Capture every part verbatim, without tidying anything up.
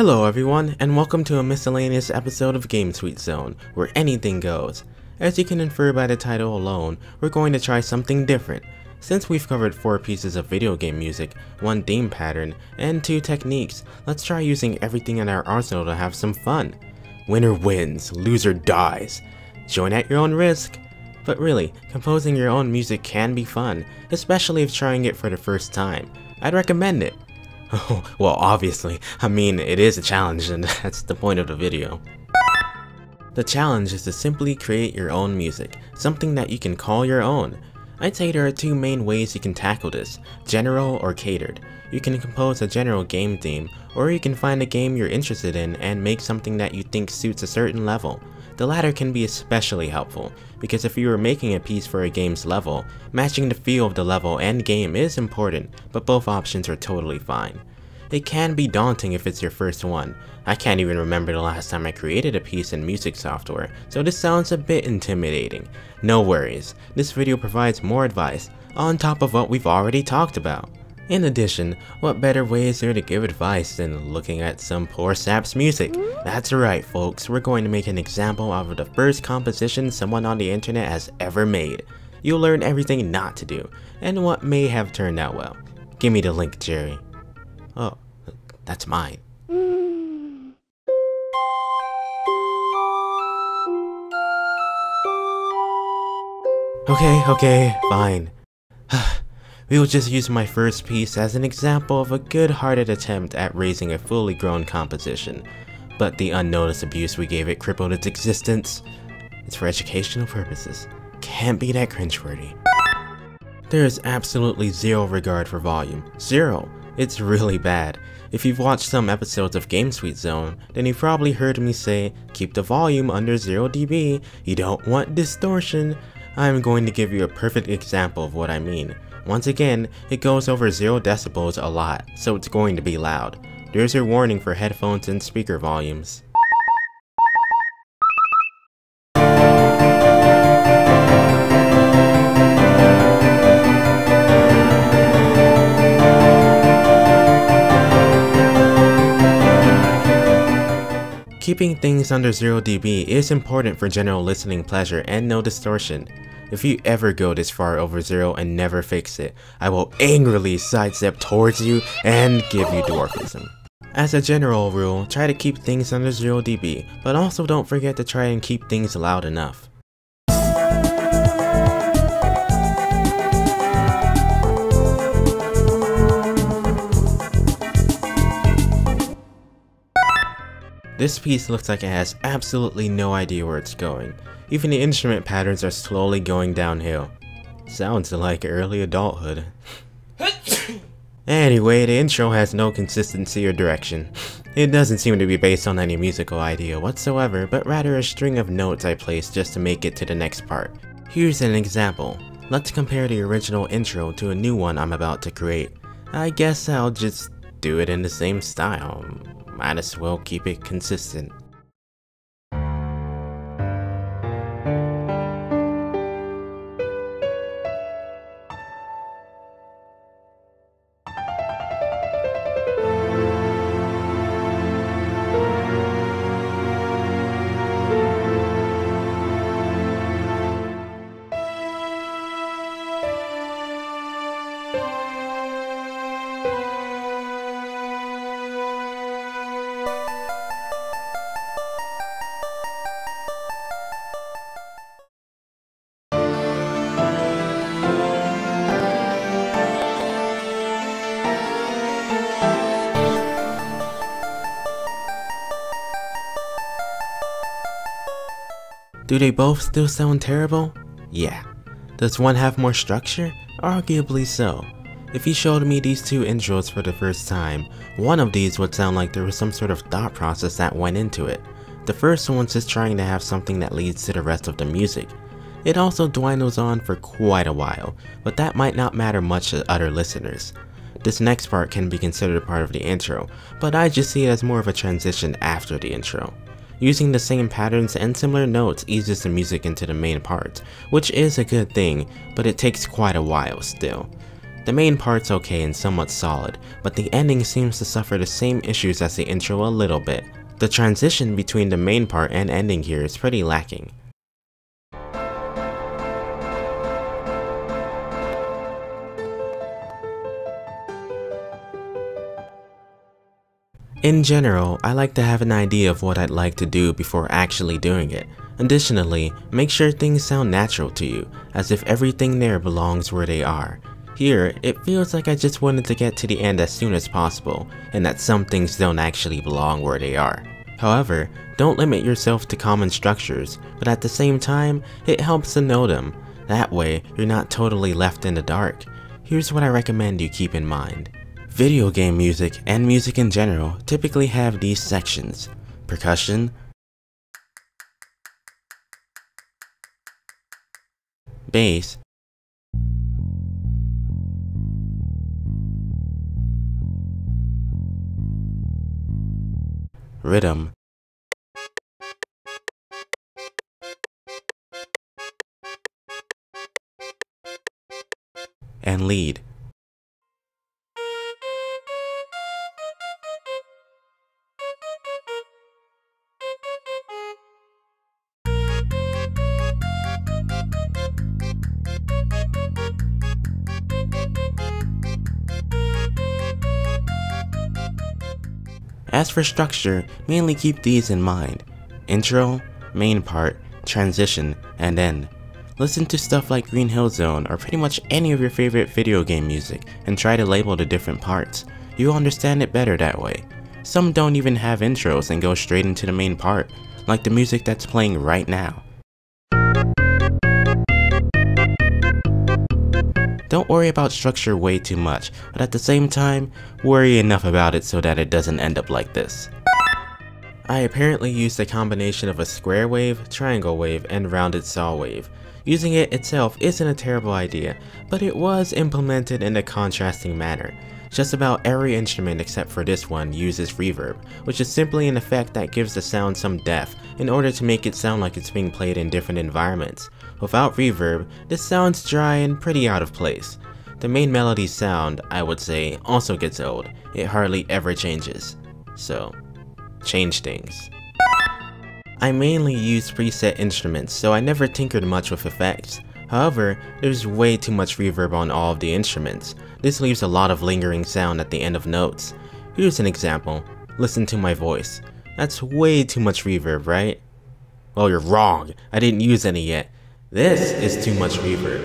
Hello everyone, and welcome to a miscellaneous episode of Game Suite Zone, where anything goes. As you can infer by the title alone, we're going to try something different. Since we've covered four pieces of video game music, one theme pattern, and two techniques, let's try using everything in our arsenal to have some fun. Winner wins, loser dies. Join at your own risk. But really, composing your own music can be fun, especially if trying it for the first time. I'd recommend it. Oh, well obviously, I mean it is a challenge and that's the point of the video. The challenge is to simply create your own music, something that you can call your own. I'd say there are two main ways you can tackle this, general or catered. You can compose a general game theme, or you can find a game you're interested in and make something that you think suits a certain level. The latter can be especially helpful, because if you are making a piece for a game's level, matching the feel of the level and game is important, but both options are totally fine. It can be daunting if it's your first one. I can't even remember the last time I created a piece in music software, so this sounds a bit intimidating. No worries, this video provides more advice, on top of what we've already talked about. In addition, what better way is there to give advice than looking at some poor sap's music? That's right folks, we're going to make an example out of the first composition someone on the internet has ever made. You'll learn everything not to do, and what may have turned out well. Give me the link, Jerry. Oh, that's mine. Okay, okay, fine. We will just use my first piece as an example of a good-hearted attempt at raising a fully grown composition, but the unnoticed abuse we gave it crippled its existence. It's for educational purposes. Can't be that cringeworthy. There is absolutely zero regard for volume. Zero. It's really bad. If you've watched some episodes of Game Suite Zone, then you've probably heard me say, keep the volume under zero decibels, you don't want distortion. I'm going to give you a perfect example of what I mean. Once again, it goes over zero decibels a lot, so it's going to be loud. There's your warning for headphones and speaker volumes. Keeping things under zero decibels is important for general listening pleasure and no distortion. If you ever go this far over zero and never fix it, I will angrily sidestep towards you and give you dwarfism. As a general rule, try to keep things under zero decibels, but also don't forget to try and keep things loud enough. This piece looks like it has absolutely no idea where it's going. Even the instrument patterns are slowly going downhill. Sounds like early adulthood. Anyway, the intro has no consistency or direction. It doesn't seem to be based on any musical idea whatsoever, but rather a string of notes I placed just to make it to the next part. Here's an example. Let's compare the original intro to a new one I'm about to create. I guess I'll just do it in the same style. Might as well keep it consistent. Do they both still sound terrible? Yeah. Does one have more structure? Arguably so. If you showed me these two intros for the first time, one of these would sound like there was some sort of thought process that went into it. The first one's just trying to have something that leads to the rest of the music. It also dwindles on for quite a while, but that might not matter much to other listeners. This next part can be considered part of the intro, but I just see it as more of a transition after the intro. Using the same patterns and similar notes eases the music into the main part, which is a good thing, but it takes quite a while still. The main part's okay and somewhat solid, but the ending seems to suffer the same issues as the intro a little bit. The transition between the main part and ending here is pretty lacking. In general, I like to have an idea of what I'd like to do before actually doing it. Additionally, make sure things sound natural to you, as if everything there belongs where they are. Here, it feels like I just wanted to get to the end as soon as possible, and that some things don't actually belong where they are. However, don't limit yourself to common structures, but at the same time, it helps to know them. That way, you're not totally left in the dark. Here's what I recommend you keep in mind. Video game music, and music in general, typically have these sections: percussion, bass, rhythm, and lead. As for structure, mainly keep these in mind: intro, main part, transition, and end. Listen to stuff like Green Hill Zone or pretty much any of your favorite video game music and try to label the different parts. You'll understand it better that way. Some don't even have intros and go straight into the main part, like the music that's playing right now. Don't worry about structure way too much, but at the same time, worry enough about it so that it doesn't end up like this. I apparently used a combination of a square wave, triangle wave, and rounded saw wave. Using it itself isn't a terrible idea, but it was implemented in a contrasting manner. Just about every instrument except for this one uses reverb, which is simply an effect that gives the sound some depth in order to make it sound like it's being played in different environments. Without reverb, this sounds dry and pretty out of place. The main melody sound, I would say, also gets old. It hardly ever changes. So, change things. I mainly use preset instruments, so I never tinkered much with effects. However, there's way too much reverb on all of the instruments. This leaves a lot of lingering sound at the end of notes. Here's an example. Listen to my voice. That's way too much reverb, right? Well, you're wrong. I didn't use any yet. This is too much reverb.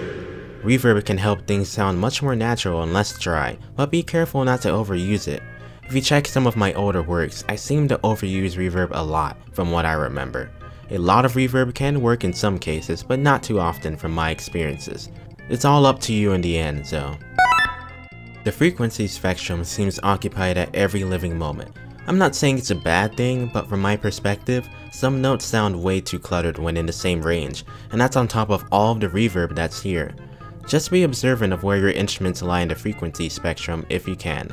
Reverb can help things sound much more natural and less dry, but be careful not to overuse it. If you check some of my older works, I seem to overuse reverb a lot from what I remember. A lot of reverb can work in some cases, but not too often from my experiences. It's all up to you in the end, so. The frequency spectrum seems occupied at every living moment. I'm not saying it's a bad thing, but from my perspective, some notes sound way too cluttered when in the same range, and that's on top of all of the reverb that's here. Just be observant of where your instruments lie in the frequency spectrum if you can.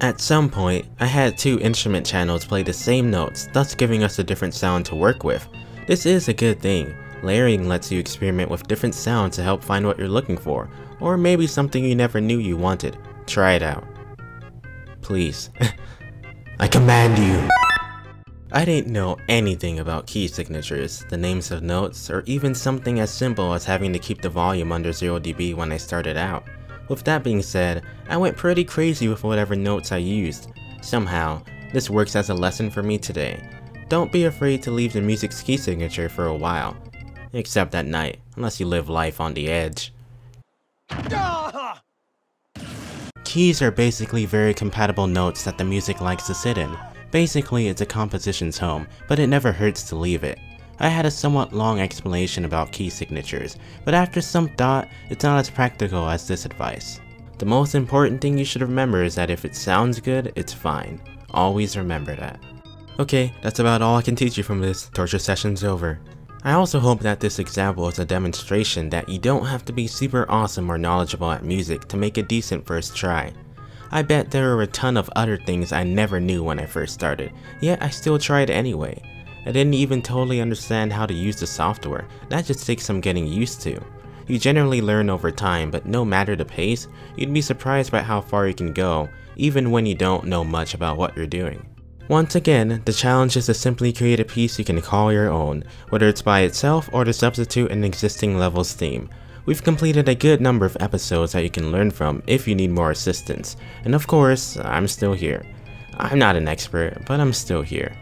At some point, I had two instrument channels play the same notes, thus giving us a different sound to work with. This is a good thing. Layering lets you experiment with different sounds to help find what you're looking for, or maybe something you never knew you wanted. Try it out. Please. I command you! I didn't know anything about key signatures, the names of notes, or even something as simple as having to keep the volume under zero decibels when I started out. With that being said, I went pretty crazy with whatever notes I used. Somehow, this works as a lesson for me today. Don't be afraid to leave the music's key signature for a while. Except at night, unless you live life on the edge. Keys are basically very compatible notes that the music likes to sit in. Basically, it's a composition's home, but it never hurts to leave it. I had a somewhat long explanation about key signatures, but after some thought, it's not as practical as this advice. The most important thing you should remember is that if it sounds good, it's fine. Always remember that. Okay, that's about all I can teach you from this. Torture session's over. I also hope that this example is a demonstration that you don't have to be super awesome or knowledgeable at music to make a decent first try. I bet there were a ton of other things I never knew when I first started, yet I still tried anyway. I didn't even totally understand how to use the software. That just takes some getting used to. You generally learn over time, but no matter the pace, you'd be surprised by how far you can go, even when you don't know much about what you're doing. Once again, the challenge is to simply create a piece you can call your own, whether it's by itself or to substitute an existing level's theme. We've completed a good number of episodes that you can learn from if you need more assistance, and of course, I'm still here. I'm not an expert, but I'm still here.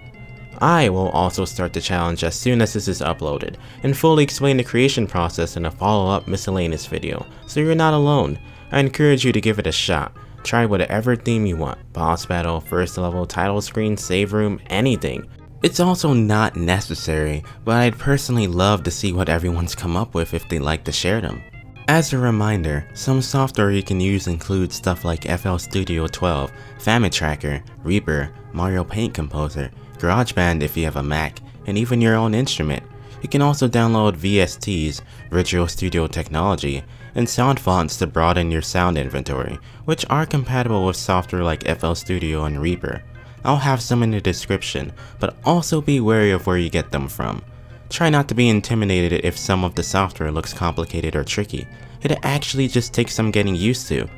I will also start the challenge as soon as this is uploaded, and fully explain the creation process in a follow-up miscellaneous video, so you're not alone. I encourage you to give it a shot. Try whatever theme you want, boss battle, first level, title screen, save room, anything. It's also not necessary, but I'd personally love to see what everyone's come up with if they like to share them. As a reminder, some software you can use includes stuff like F L Studio twelve, Famitracker, Reaper, Mario Paint Composer, GarageBand if you have a Mac, and even your own instrument. You can also download V S Ts, Virtual Studio Technology, and sound fonts to broaden your sound inventory, which are compatible with software like F L Studio and Reaper. I'll have some in the description, but also be wary of where you get them from. Try not to be intimidated if some of the software looks complicated or tricky. It actually just takes some getting used to.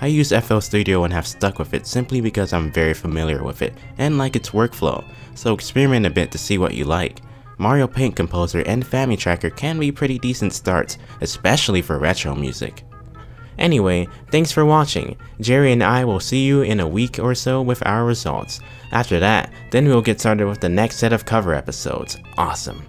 I use F L Studio and have stuck with it simply because I'm very familiar with it and like its workflow, so experiment a bit to see what you like. Mario Paint Composer and Famitracker can be pretty decent starts, especially for retro music. Anyway, thanks for watching. Jerry and I will see you in a week or so with our results. After that, then we'll get started with the next set of cover episodes. Awesome.